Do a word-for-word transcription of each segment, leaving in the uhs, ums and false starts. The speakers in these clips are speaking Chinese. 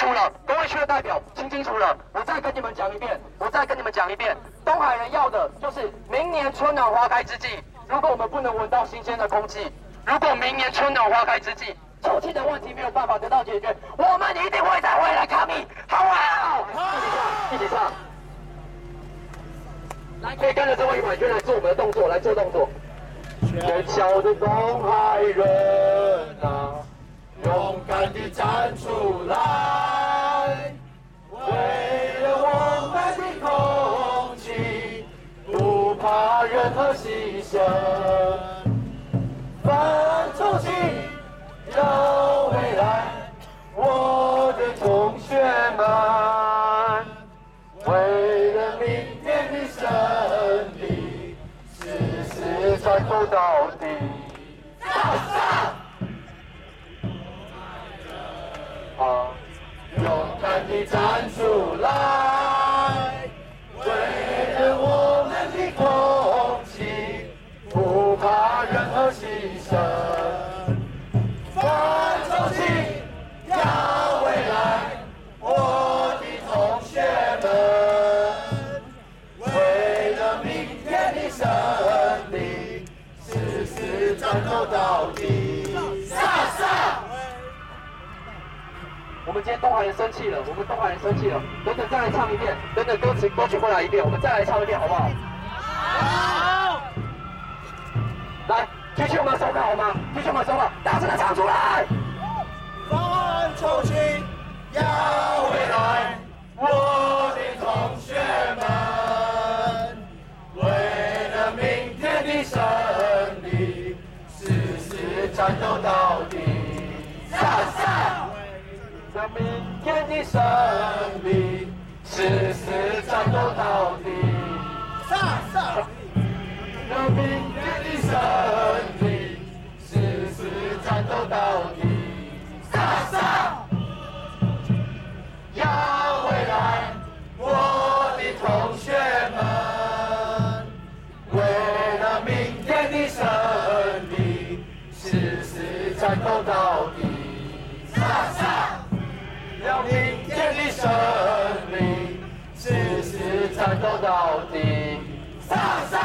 楚了，各位区的代表听清楚了，我再跟你们讲一遍，我再跟你们讲一遍，东海人要的就是明年春暖花开之际，如果我们不能闻到新鲜的空气，如果明年春暖花开之际，臭气的问题没有办法得到解决，我们一定会再回来抗议，好不好？一起唱，来，可以跟着这位婉君来做我们的动作，来做动作。喧嚣的东海人啊，勇敢地站出来，为了我们的空气，不怕任何牺牲，反抽筋，让未来，我的同学们，为了明天的胜利，誓死战斗到底。早上勇敢地站出来，为了我们的空气，不怕任何牺牲，反抽筋，要未来，我的同学们，为了明天的胜利，誓死战斗到底。我们今天东海人生气了，我们东海人生气了，等等再来唱一遍，等等歌词歌曲过来一遍，我们再来唱一遍好不好？好，来，举起我们的手铐好吗？举起我们的手铐，大声的唱出来！反抽筋，要未来，我的同学们，为了明天的胜利，誓死战斗到底！上上。让明天的胜利，誓死战斗到底。让明天的胜利，誓死战斗到底。要未来，我的同学们，为了明天的胜利，誓死战斗到底。让明天的胜利，誓死战斗到底。上上，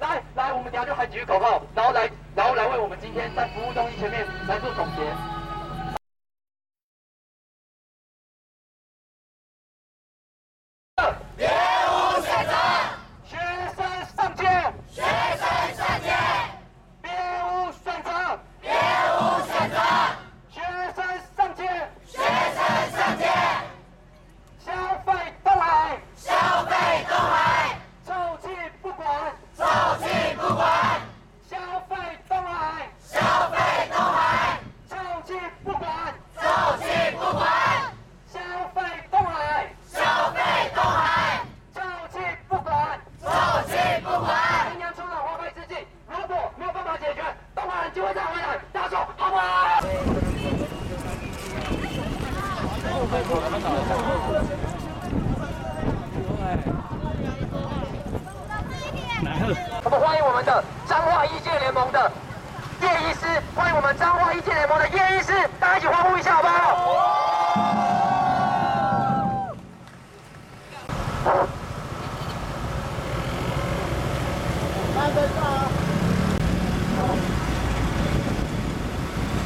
来来，我们等下就喊几句口号，然后来，然后来为我们今天在服务中心前面来做总结。我们欢迎我们的彰化医界联盟的叶医师，欢迎我们彰化医界联盟的叶医师，大家一起欢呼一下好不好？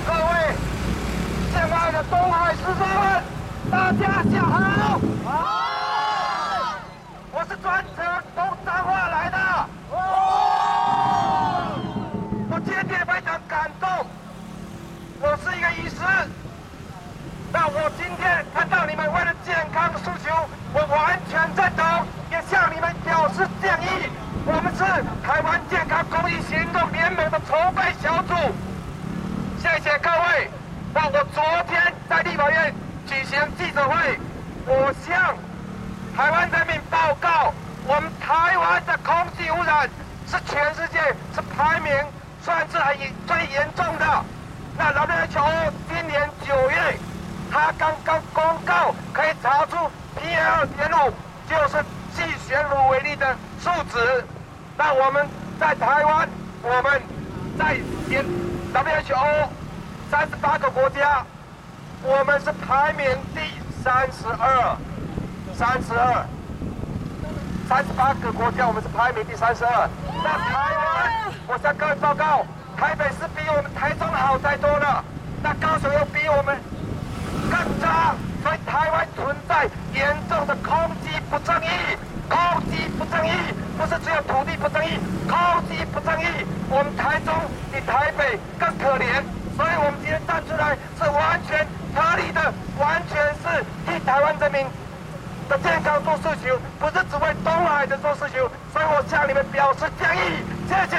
各位亲爱的东海师生们，大家下好！好，我是专程从彰化来的。我是一个医师，那我今天看到你们为了健康的诉求，我完全认同，也向你们表示建议。我们是台湾健康公益行动联盟的筹备小组，谢谢各位。那我昨天在立法院举行记者会，我向台湾人民报告，我们台湾的空气污染是全世界是排名算是很最严重的。那劳动人权部今年九月，他刚刚公告可以查出 P M 二点五，就是继悬浮微粒的数值。那我们在台湾，我们在 W H O 三十八个国家，我们是排名第三十二，三十二，三十八个国家，我们是排名第三十二。那台湾，我向各位报告，台北市比我们台中好太多了，那高雄又比我们更差，所以台湾存在严重的空气不正义，空气不正义，不是只有土地不正义，空气不正义，我们台中比台北更可怜。 所以我们今天站出来是完全合理的，完全是替台湾人民的健康做事情，不是只为东海的做事情。所以我向你们表示敬意，谢谢。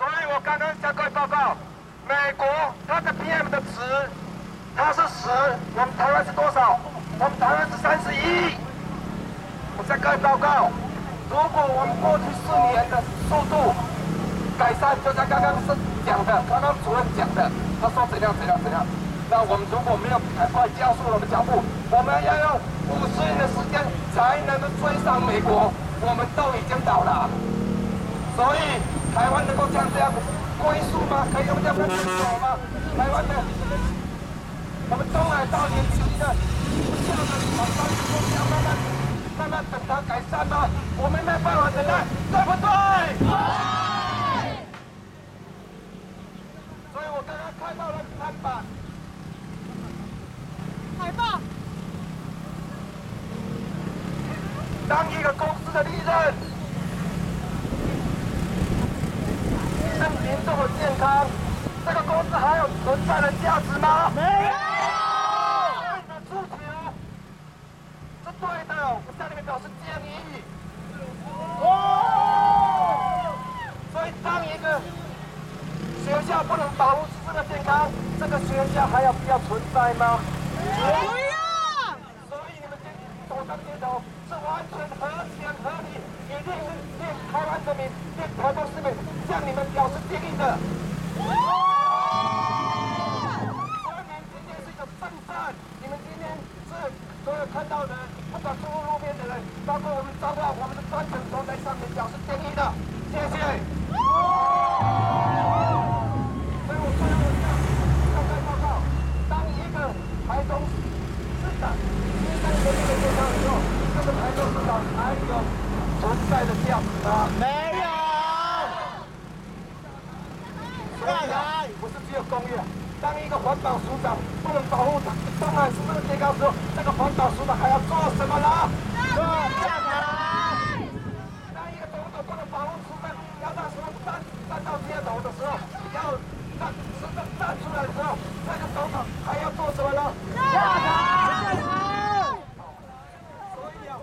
所以我刚刚向各位报告，美国它的 P M 的值，它是十，我们台湾是多少？我们台湾是三十一。我向各位报告。 如果我们过去四年的速度改善，就像刚刚是讲的，刚刚主任讲的，他说怎样怎样怎样，那我们如果没有赶快加速我们脚步，我们要用五十年的时间才能够追上美国，我们都已经倒了。所以台湾能够像这样龟速吗？可以用这样的速度吗？台湾的，我们东海到年底的，这样的往上走，慢慢。 慢慢等它改善吧，我们没办法等待，对不对？对。所以我刚刚看到了看板，海报。当一个公司的利润是民众的健康，这个公司还有存在的价值吗？没有。 对的，我向你们表示建议。哦，所以当一个学校不能保护自身的健康，这个学校还有必要存在吗？不要。所以你们今天走上街头是完全合情合理，一定是对台湾人民、对台湾市民向你们表示建议的。哦，所以你们今天是一个奋战，你们今天是所有看到的。 不管走路面的人，包括我们招到我们的专程都在上面表示敬意的，谢谢。所以我最后向大家报告，当一个台中市长提升人民的健康以后，这个台中市长还有存在的价值吗？没有。再来，不是只有工业。 当一个环保署长不能保护东海市的健康时候，这个环保署长还要做什么呢？做下台。当一个总统不能保护市政，要让市政站站到街头的时候，要让市政站出来的时候，这个总统还要做什么呢？下台。所以啊，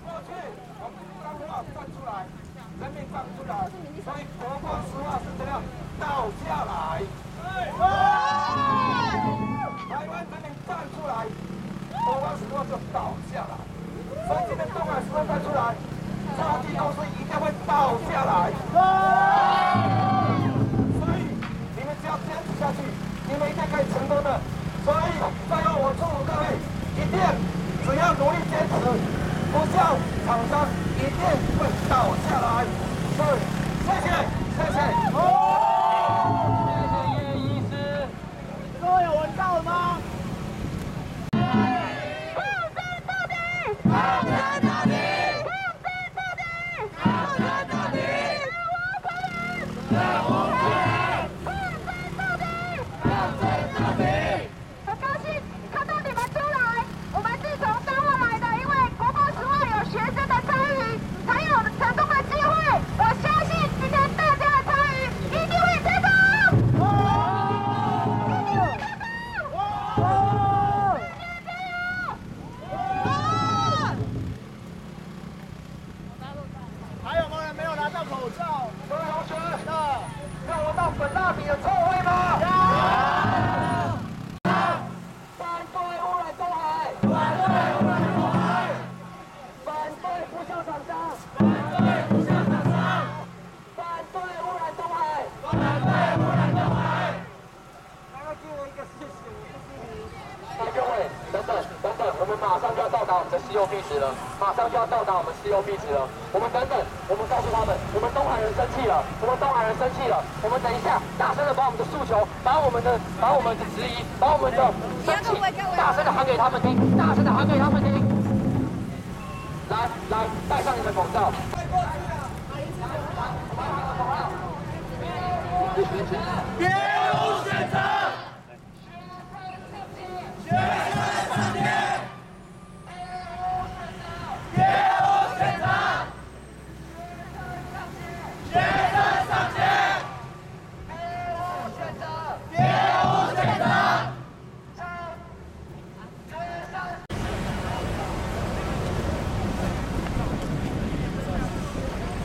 过去我们脏话站出来，人民站出来，所以国光石化是怎样倒下来？ 台湾人民站出来，国光石化就倒下来。所以今天东海石化站出来，超级公司一定会倒下来。所以你们只要坚持下去，你们一定可以成功的。所以最后我祝福各位，一定只要努力坚持，不像厂商一定会倒下来。所以谢谢，谢谢。哦 希望币值了，马上就要到达我们西欧币值了。我们等等，我们告诉他们，我们东韩人生气了，我们东韩人生气了。我们等一下，大声的把我们的诉求，把我们的，把我们的质疑，把我们的生气，大声的喊给他们听，大声的喊给他们听。来来，戴上你们口罩。别无选择，学生抗议。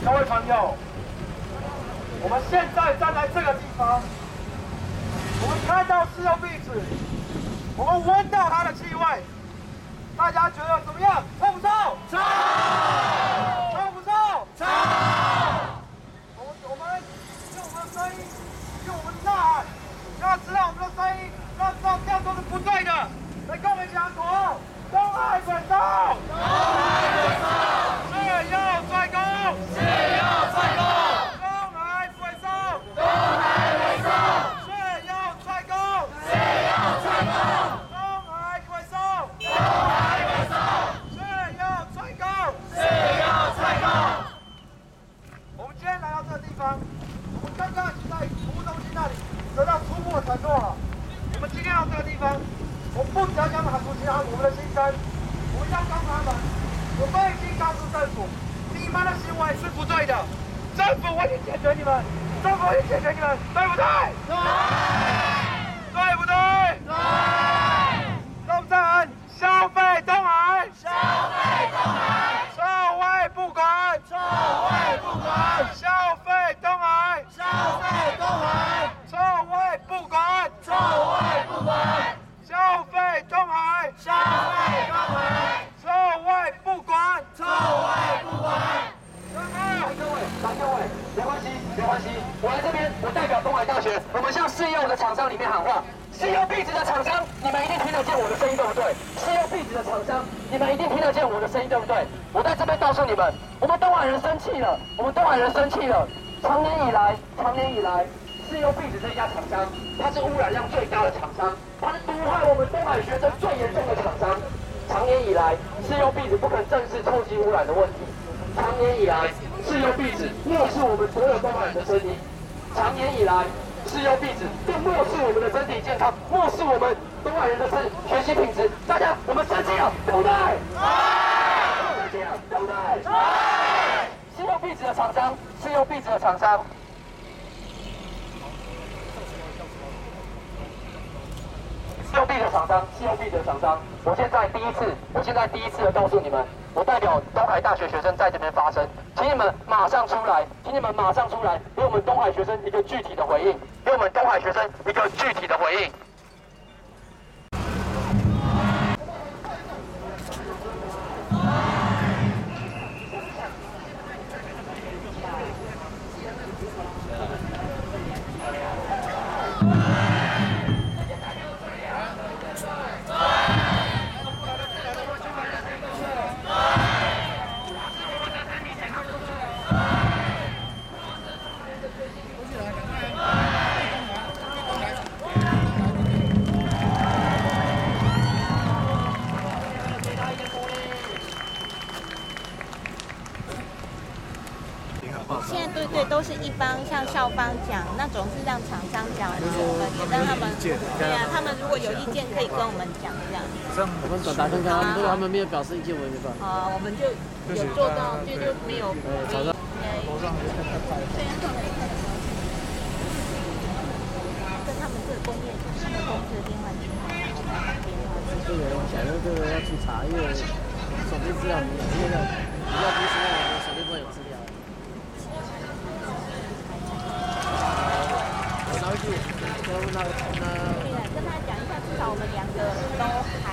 各位朋友，我们现在站在这个地方，我们看到西欧币值，我们闻到它的气味，大家觉得怎么样？臭不臭？臭！臭不臭？臭！我我们用我们的声音，用我们的呐喊，让知道我们的声音，让知道这样做是不对的。来跟我们一起喊口号：东海本道，东海本道，誓要专攻。 校方讲那种是让厂商讲，而且我们也让他们对啊，他们如果有意见可以跟我们讲这样。我们转达跟他们，如果他们没有表示意见，我也没办法。啊，我们就有做到，就就没有。早上。跟他们这个工业公司的电话去打，这个我想要这个要去查，因为手机资料没有，因为要不是我手机不会有资料。 跟他讲一下，至少我们两个都还。